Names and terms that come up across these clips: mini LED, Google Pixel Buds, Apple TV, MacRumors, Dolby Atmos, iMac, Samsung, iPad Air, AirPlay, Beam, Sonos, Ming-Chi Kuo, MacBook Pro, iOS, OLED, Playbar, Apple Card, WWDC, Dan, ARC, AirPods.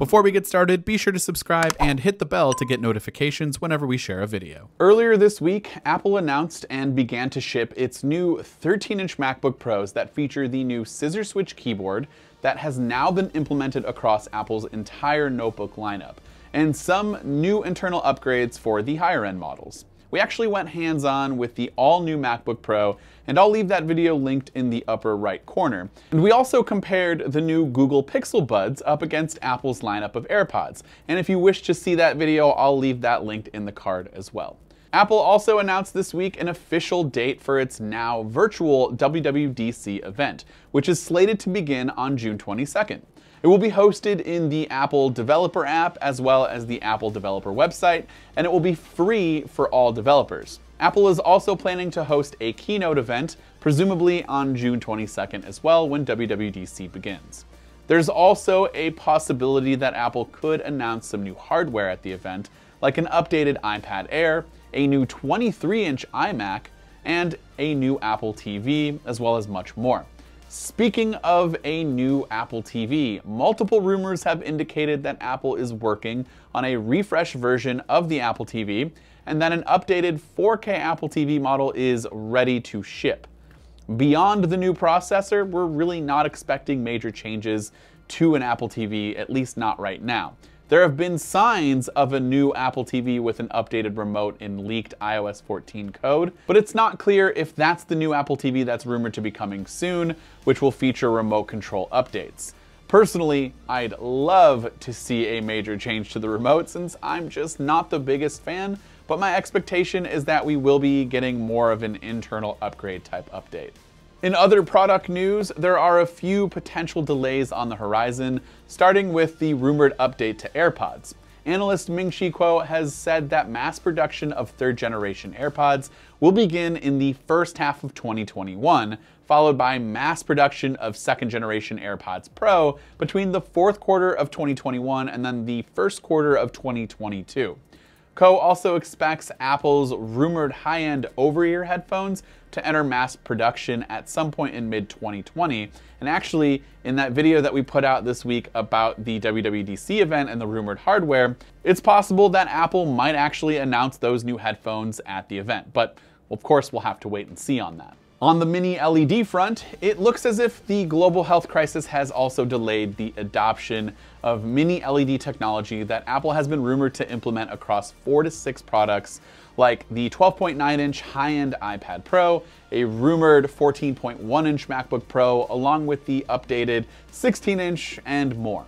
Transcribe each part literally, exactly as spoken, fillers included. Before we get started, be sure to subscribe and hit the bell to get notifications whenever we share a video. Earlier this week, Apple announced and began to ship its new thirteen inch MacBook Pros that feature the new scissor switch keyboard that has now been implemented across Apple's entire notebook lineup, and some new internal upgrades for the higher end models. We actually went hands-on with the all-new MacBook Pro, and I'll leave that video linked in the upper right corner. And we also compared the new Google Pixel Buds up against Apple's lineup of AirPods. And if you wish to see that video, I'll leave that linked in the card as well. Apple also announced this week an official date for its now virtual W W D C event, which is slated to begin on June twenty-second. It will be hosted in the Apple Developer app as well as the Apple Developer website, and it will be free for all developers. Apple is also planning to host a keynote event, presumably on June twenty-second as well, when W W D C begins. There's also a possibility that Apple could announce some new hardware at the event, like an updated iPad Air, a new twenty-three inch iMac, and a new Apple T V, as well as much more. Speaking of a new Apple T V, multiple rumors have indicated that Apple is working on a refresh version of the Apple T V and that an updated four K Apple T V model is ready to ship. Beyond the new processor, we're really not expecting major changes to an Apple T V, at least not right now. There have been signs of a new Apple T V with an updated remote in leaked iOS fourteen code, but it's not clear if that's the new Apple T V that's rumored to be coming soon, which will feature remote control updates. Personally, I'd love to see a major change to the remote since I'm just not the biggest fan, but my expectation is that we will be getting more of an internal upgrade type update. In other product news, there are a few potential delays on the horizon, starting with the rumored update to AirPods. Analyst Ming-Chi Kuo has said that mass production of third generation AirPods will begin in the first half of twenty twenty-one, followed by mass production of second generation AirPods Pro between the fourth quarter of twenty twenty-one and then the first quarter of twenty twenty-two. Kuo also expects Apple's rumored high-end over-ear headphones to enter mass production at some point in mid twenty twenty. And actually, in that video that we put out this week about the W W D C event and the rumored hardware, it's possible that Apple might actually announce those new headphones at the event. But of course, we'll have to wait and see on that. On the mini L E D front, it looks as if the global health crisis has also delayed the adoption of mini L E D technology that Apple has been rumored to implement across four to six products, like the twelve point nine inch high-end iPad Pro, a rumored fourteen point one inch MacBook Pro, along with the updated sixteen inch and more.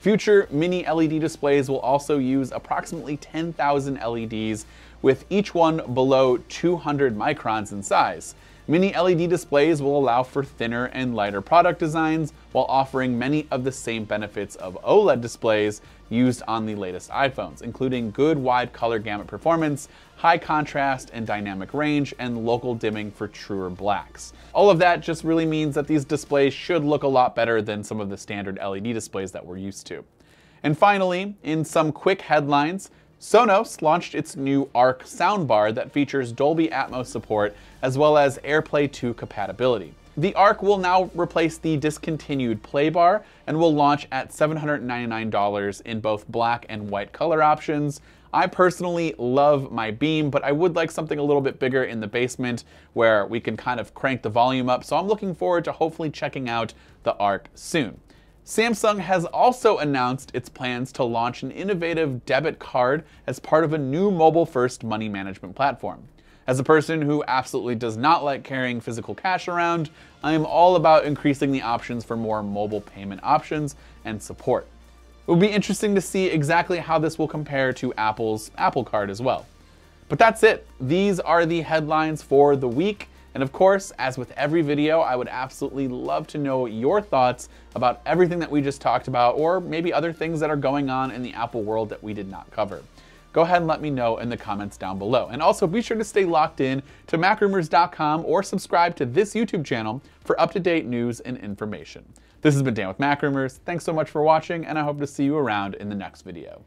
Future mini L E D displays will also use approximately ten thousand L E Ds, with each one below two hundred microns in size. Mini L E D displays will allow for thinner and lighter product designs while offering many of the same benefits of OLED displays used on the latest iPhones, including good wide color gamut performance, high contrast and dynamic range, and local dimming for truer blacks. All of that just really means that these displays should look a lot better than some of the standard L E D displays that we're used to. And finally, in some quick headlines, Sonos launched its new ARC soundbar that features Dolby Atmos support as well as AirPlay two compatibility. The ARC will now replace the discontinued Playbar and will launch at seven hundred ninety-nine dollars in both black and white color options. I personally love my Beam, but I would like something a little bit bigger in the basement where we can kind of crank the volume up, so I'm looking forward to hopefully checking out the ARC soon. Samsung has also announced its plans to launch an innovative debit card as part of a new mobile-first money management platform. As a person who absolutely does not like carrying physical cash around, I am all about increasing the options for more mobile payment options and support. It will be interesting to see exactly how this will compare to Apple's Apple Card as well. But that's it. These are the headlines for the week. And of course, as with every video, I would absolutely love to know your thoughts about everything that we just talked about, or maybe other things that are going on in the Apple world that we did not cover. Go ahead and let me know in the comments down below. And also be sure to stay locked in to Mac Rumors dot com or subscribe to this YouTube channel for up-to-date news and information. This has been Dan with MacRumors. Thanks so much for watching, and I hope to see you around in the next video.